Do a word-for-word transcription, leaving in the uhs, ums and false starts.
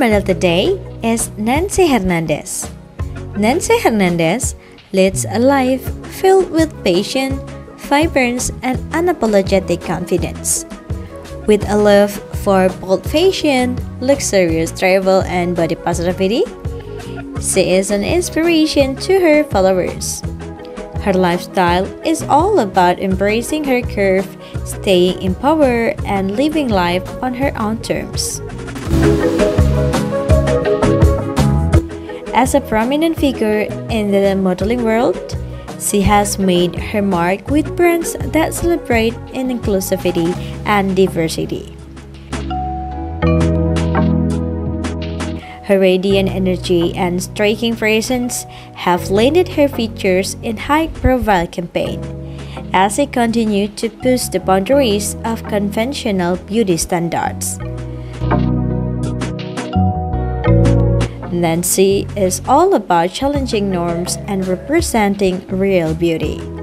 woman of the day is Nancy Hernandez. Nancy Hernandez leads a life filled with passion, vibrance, and unapologetic confidence. With a love for bold fashion, luxurious travel, and body positivity, she is an inspiration to her followers. Her lifestyle is all about embracing her curve, staying in power, and living life on her own terms. As a prominent figure in the modeling world, she has made her mark with brands that celebrate inclusivity and diversity. Her radiant energy and striking presence have landed her features in high-profile campaigns as she continues to push the boundaries of conventional beauty standards. Nancy is all about challenging norms and representing real beauty.